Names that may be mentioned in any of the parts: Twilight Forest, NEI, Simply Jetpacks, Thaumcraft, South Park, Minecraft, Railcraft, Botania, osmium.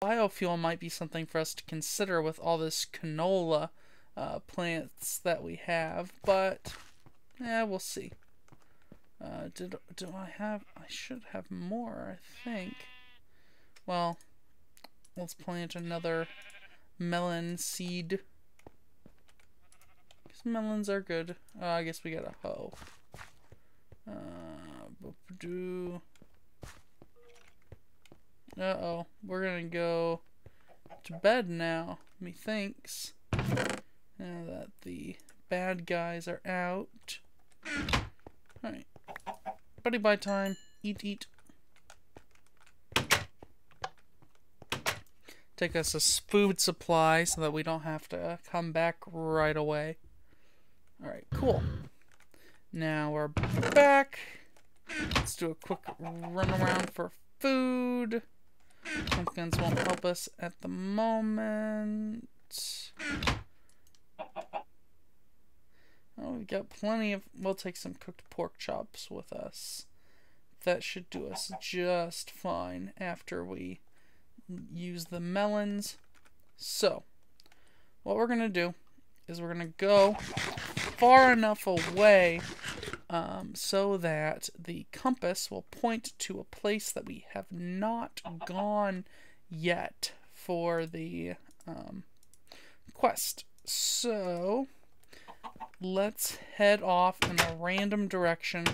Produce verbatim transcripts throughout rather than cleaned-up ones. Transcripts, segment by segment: Biofuel might be something for us to consider with all this canola uh, plants that we have, but yeah, we'll see. Uh, did do I have? I should have more, I think. Well, let's plant another melon seed. Cause melons are good. Uh, I guess we got a hoe. Uh, do. Uh oh, we're gonna go to bed now, methinks. Now that the bad guys are out. All right. Buddy bye time. Eat, eat. Take us a food supply so that we don't have to come back right away. Alright, cool. Now we're back. Let's do a quick run around for food. Pumpkins won't help us at the moment. Oh, we've got plenty of... We'll take some cooked pork chops with us. That should do us just fine after we use the melons. So, what we're going to do is we're going to go far enough away um, so that the compass will point to a place that we have not gone yet for the um, quest. So... let's head off in a random direction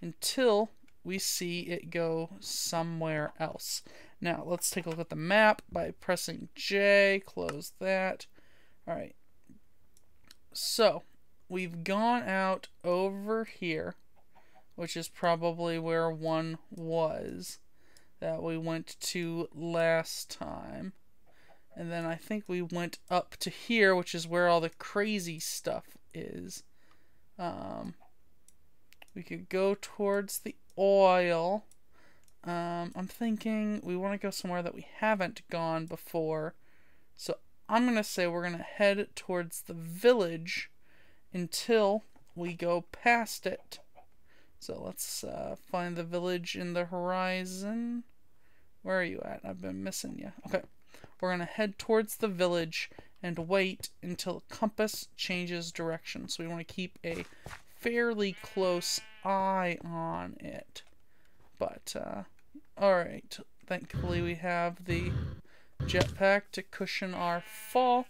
until we see it go somewhere else. Now, let's take a look at the map by pressing J, close that. All right. So, we've gone out over here, which is probably where one was that we went to last time. And then I think we went up to here, which is where all the crazy stuff is. Um, we could go towards the oil. Um, I'm thinking we want to go somewhere that we haven't gone before. So I'm going to say we're going to head towards the village until we go past it. So let's uh, find the village in the horizon. Where are you at? I've been missing you. Okay. We're going to head towards the village and wait until the compass changes direction. So we want to keep a fairly close eye on it. But, uh, alright. Thankfully we have the jetpack to cushion our fall.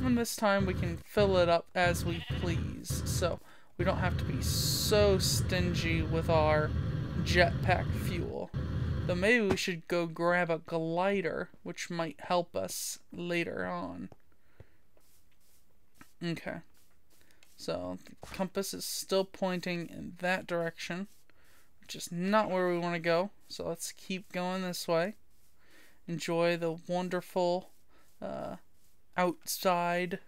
And this time we can fill it up as we please. So we don't have to be so stingy with our jetpack fuel. Though maybe we should go grab a glider, which might help us later on. Okay. So, the compass is still pointing in that direction, which is not where we want to go. So, let's keep going this way. Enjoy the wonderful uh, outside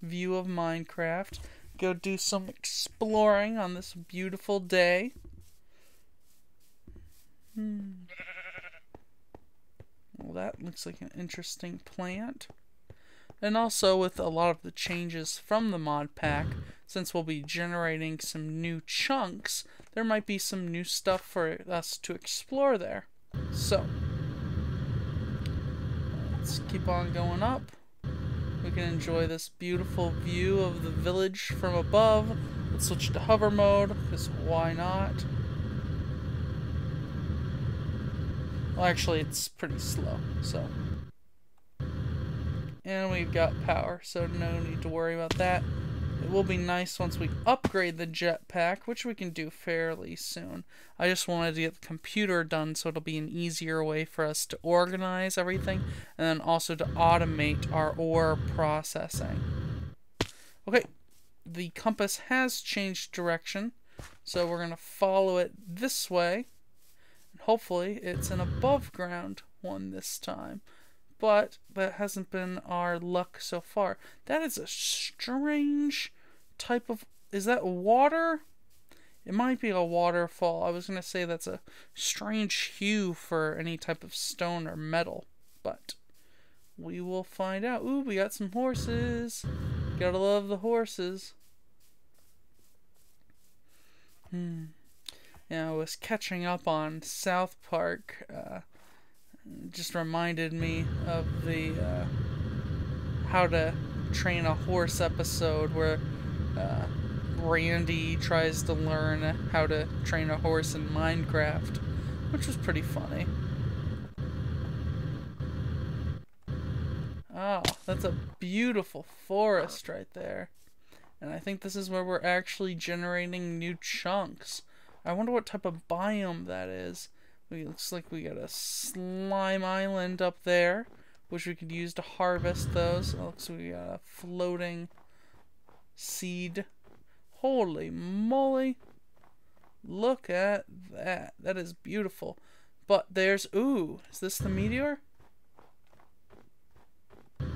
view of Minecraft. Go do some exploring on this beautiful day. Hmm. Well, that looks like an interesting plant. And also with a lot of the changes from the mod pack, since we'll be generating some new chunks, there might be some new stuff for us to explore there. So, let's keep on going up. We can enjoy this beautiful view of the village from above. Let's switch to hover mode, because why not? Well, actually, it's pretty slow, so. And we've got power, so no need to worry about that. It will be nice once we upgrade the jetpack, which we can do fairly soon. I just wanted to get the computer done so it'll be an easier way for us to organize everything, and then also to automate our ore processing. Okay, the compass has changed direction, so we're going to follow it this way. Hopefully it's an above ground one this time, but that hasn't been our luck so far. That is a strange type of... is that water? It might be a waterfall. I was going to say that's a strange hue for any type of stone or metal, but we will find out. Ooh, we got some horses. Gotta love the horses. Hmm. You know, I was catching up on South Park. Uh, just reminded me of the uh, How to Train a Horse episode where uh, Randy tries to learn how to train a horse in Minecraft, which was pretty funny. Oh, that's a beautiful forest right there. And I think this is where we're actually generating new chunks. I wonder what type of biome that is. It looks like we got a slime island up there, which we could use to harvest those. It looks like we got a floating seed. Holy moly. Look at that. That is beautiful. But there's... Ooh, is this the meteor?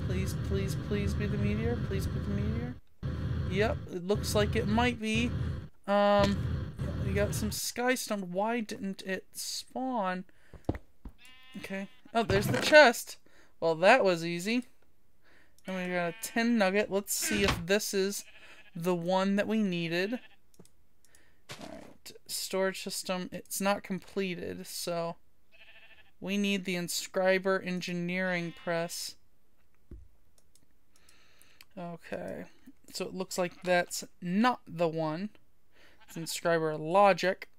Please, please, please be the meteor. Please be the meteor. Yep, it looks like it might be. Um... We got some sky stone. Why didn't it spawn? Okay. Oh, there's the chest. Well, that was easy. And we got a tin nugget. Let's see if this is the one that we needed. Alright. Storage system. It's not completed, so we need the Inscriber Engineering Press. Okay. So it looks like that's not the one. Inscriber Logic.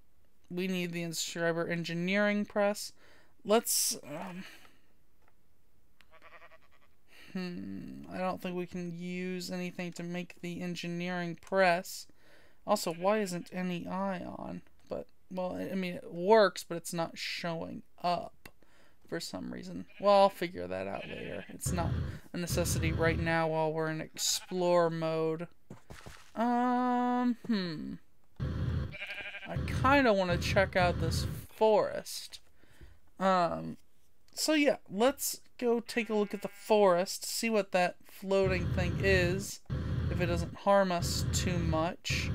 We need the Inscriber Engineering Press. Let's um, hmm I don't think we can use anything to make the engineering press. Also, why isn't N E I on? But well, I mean, it works, but it's not showing up for some reason. Well, I'll figure that out later. It's not a necessity right now while we're in explore mode. Um hmm I kind of want to check out this forest. Um, so yeah, let's go take a look at the forest, see what that floating thing is, if it doesn't harm us too much.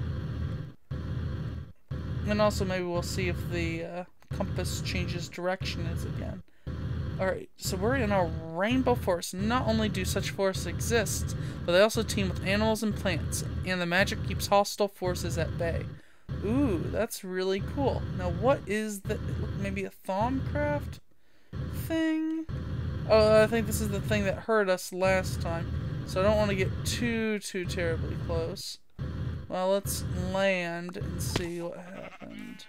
And also maybe we'll see if the uh, compass changes direction is again. Alright, so we're in a rainbow forest. Not only do such forests exist, but they also teem with animals and plants, and the magic keeps hostile forces at bay. Ooh, that's really cool. Now, what is the... Maybe a Thaumcraft thing? Oh, I think this is the thing that hurt us last time. So I don't want to get too, too terribly close. Well, let's land and see what happened.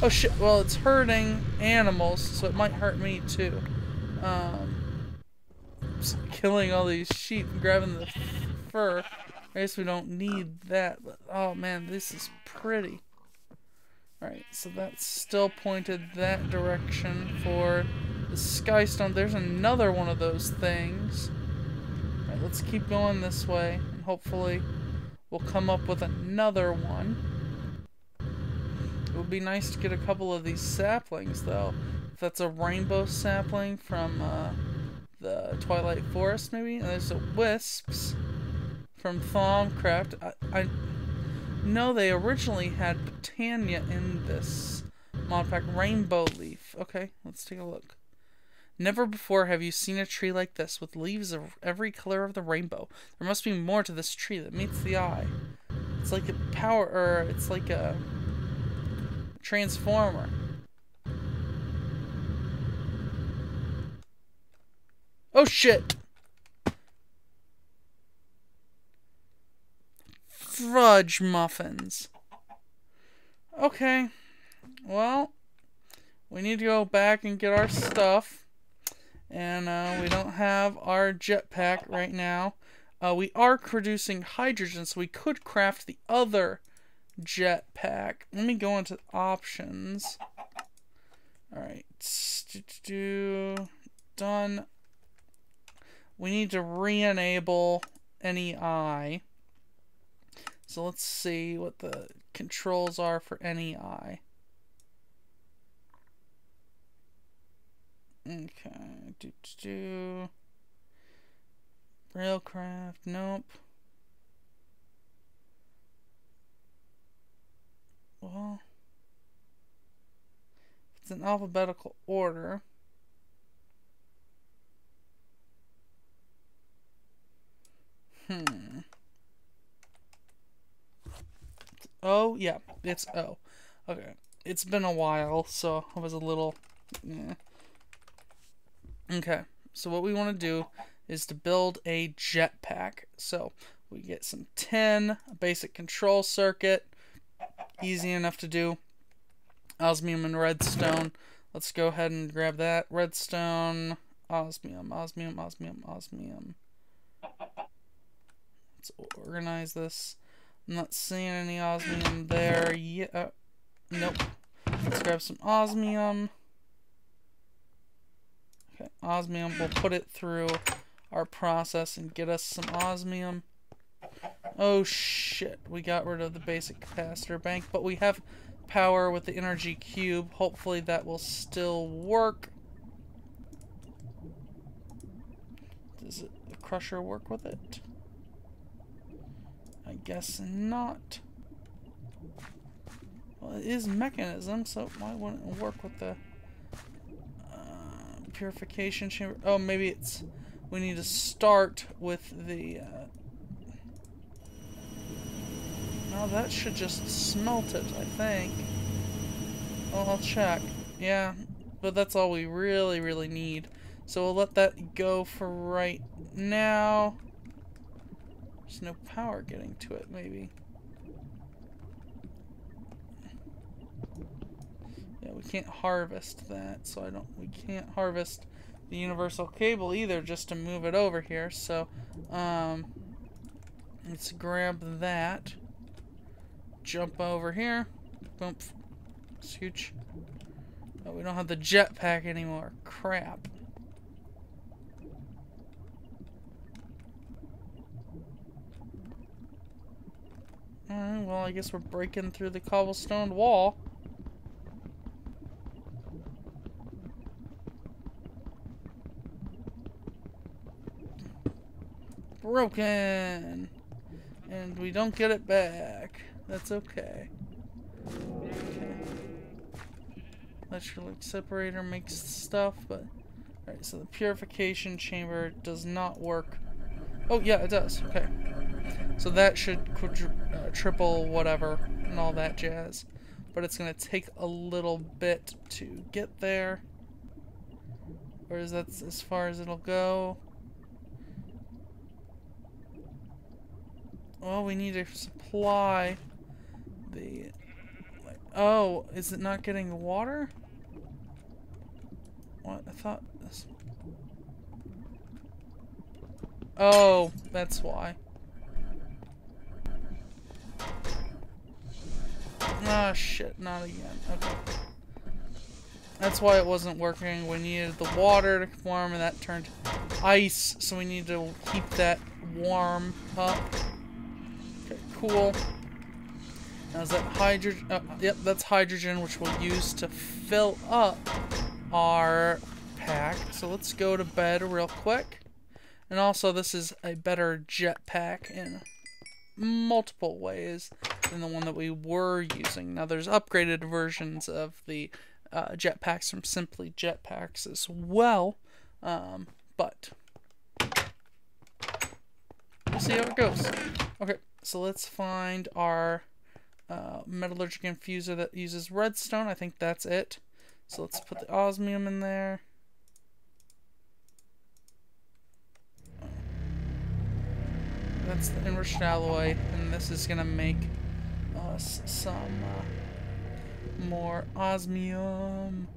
Oh, shit. Well, it's hurting animals, so it might hurt me, too. Um, just killing all these sheep and grabbing the fur. I guess we don't need that, but oh man, this is pretty. Alright, so that's still pointed that direction for the sky stone. There's another one of those things. Alright, let's keep going this way, and hopefully we'll come up with another one. It would be nice to get a couple of these saplings, though. If that's a rainbow sapling from uh, the Twilight Forest, maybe? And there's the wisps from Thaumcraft. I, I know they originally had Botania in this mod pack. Rainbow leaf. Okay, let's take a look. Never before have you seen a tree like this, with leaves of every color of the rainbow. There must be more to this tree that meets the eye. It's like a power, or it's like a transformer. Oh shit! Fudge muffins. Okay, well, we need to go back and get our stuff, and uh, we don't have our jetpack right now. Uh, we are producing hydrogen, so we could craft the other jetpack. Let me go into options. Alright, done. We need to re-enable N E I. So let's see what the controls are for N E I. Okay, do do. Railcraft, nope. Well, it's in alphabetical order. Hmm. Oh, yeah, it's O. Okay, it's been a while, so I was a little Yeah. Okay, so what we want to do is to build a jetpack. So we get some tin, a basic control circuit, easy enough to do. Osmium and redstone. Let's go ahead and grab that. Redstone, osmium, osmium, osmium, osmium. Let's organize this. I'm not seeing any osmium there. Yeah, uh, nope. Let's grab some osmium. Okay, osmium. We'll put it through our process and get us some osmium. Oh shit, we got rid of the basic capacitor bank, but we have power with the energy cube. Hopefully that will still work. Does it, the crusher work with it? I guess not. Well, it is mechanism, so why wouldn't it work with the uh, purification chamber? Oh, maybe it's we need to start with the uh, now that should just smelt it, I think. Oh, I'll check. Yeah, but that's all we really, really need. So we'll let that go for right now. There's no power getting to it, maybe. Yeah, we can't harvest that, so I don't... We can't harvest the universal cable either, just to move it over here. So, um... let's grab that. Jump over here. Boom. Scooch. Oh, we don't have the jetpack anymore. Crap. Alright, well, I guess we're breaking through the cobblestone wall. Broken! And we don't get it back. That's okay. Okay. Electrolyte separator makes stuff, but... Alright, so the purification chamber does not work. Oh, yeah, it does. Okay. So that should quadru uh, triple whatever and all that jazz. But it's going to take a little bit to get there. Or is that as far as it'll go? Well, we need to supply... The, oh, is it not getting water? What? I thought this... Oh, that's why. Ah, shit, not again. Okay. That's why it wasn't working. We needed the water to warm, and that turned ice, so we need to keep that warm up. Okay, cool. Now is that hydrogen? Uh, yep, that's hydrogen, which we'll use to fill up our pack. So let's go to bed real quick. And also, this is a better jetpack in multiple ways than the one that we were using. Now, there's upgraded versions of the uh, jetpacks from Simply Jetpacks as well, um, but we'll see how it goes. Okay, so let's find our... Uh, metallurgic infuser that uses redstone. I think that's it. So let's put the osmium in there. That's the enriched alloy, and this is gonna make us some uh, more osmium.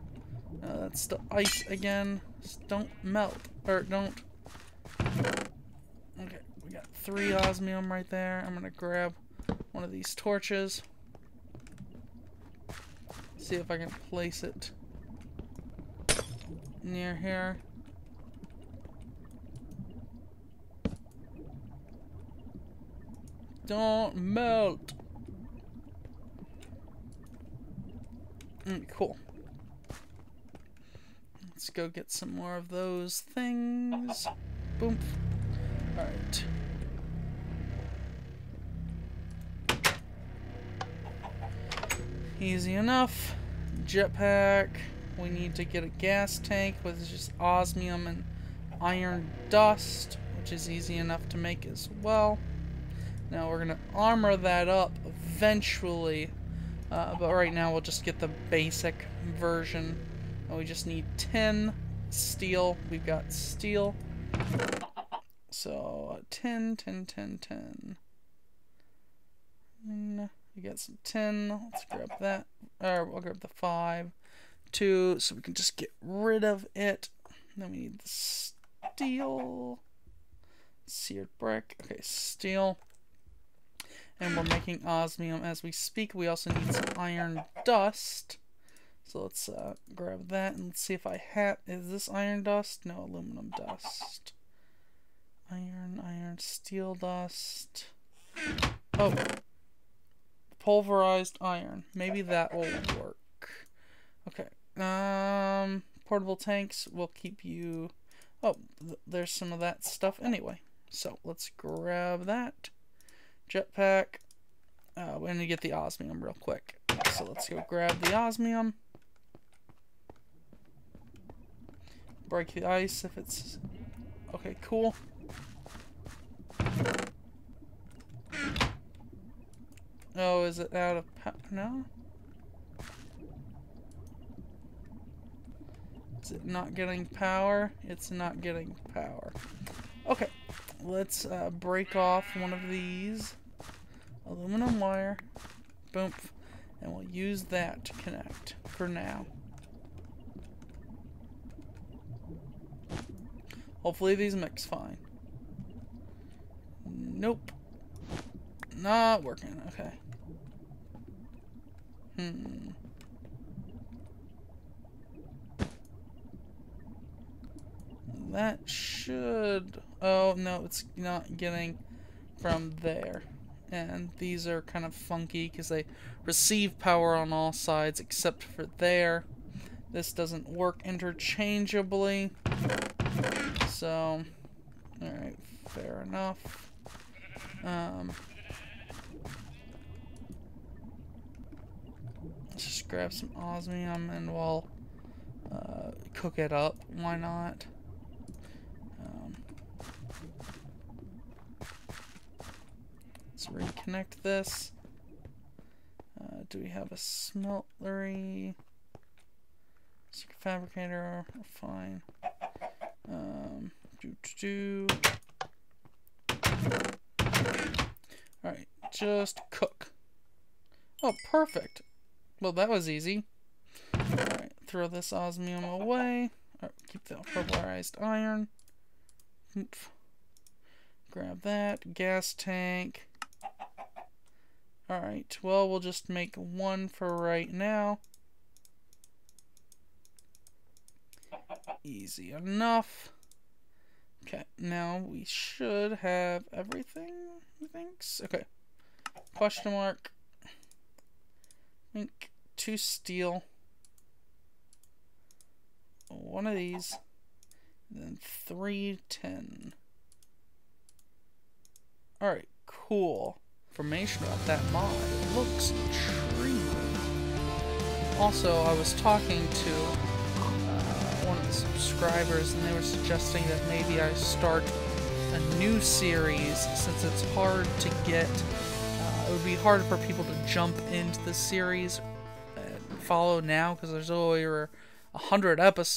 Uh, that's the ice again. Just don't melt, or don't. Okay, we got three osmium right there. I'm gonna grab one of these torches. See if I can place it near here. Don't melt. Mm, cool. Let's go get some more of those things. Boom. All right. Easy enough. Jetpack. We need to get a gas tank with just osmium and iron dust, which is easy enough to make as well. Now we're going to armor that up eventually, uh, but right now we'll just get the basic version And we just need ten steel. We've got steel. So, ten, ten, ten, ten. And we got some ten. Let's grab that. Or we'll grab the five, two, so we can just get rid of it. And then we need the steel. Seared brick. Okay, steel. And we're making osmium as we speak. We also need some iron dust. So let's uh, grab that and let's see if I have... Is this iron dust? No, aluminum dust. Iron, iron, steel dust. Oh. Pulverized iron. Maybe that will work. Okay. Um, portable tanks will keep you... Oh, th there's some of that stuff anyway. So let's grab that. Jetpack. Uh, we need to get the osmium real quick. So let's go grab the osmium. Break the ice if it's... Okay, cool. Oh, is it out of power? No? Is it not getting power? It's not getting power. Okay, let's uh, break off one of these. Aluminum wire. Boom. And we'll use that to connect for now. Hopefully these mix fine. Nope. Not working. Okay. Hmm. That should... Oh, no, it's not getting from there. And these are kind of funky because they receive power on all sides except for there. This doesn't work interchangeably. So, alright, fair enough. Um, let's just grab some osmium and we'll uh, cook it up. Why not? Um, let's reconnect this. Uh, do we have a smeltery? Fabricator? Fine. Um, do do do. Alright, just cook. Oh, perfect. Well, that was easy. Alright, throw this osmium away. Right, keep the pulverized iron. Oof. Grab that. Gas tank. Alright, well, we'll just make one for right now. Easy enough. Okay, now we should have everything, I think. Okay. Question mark. I think two steel. One of these. And then three ten. Alright, cool. Information about that mod. It looks intriguing. Also, I was talking to one of the subscribers and they were suggesting that maybe I start a new series since it's hard to get uh, it would be hard for people to jump into the series and follow now because there's over a hundred episodes.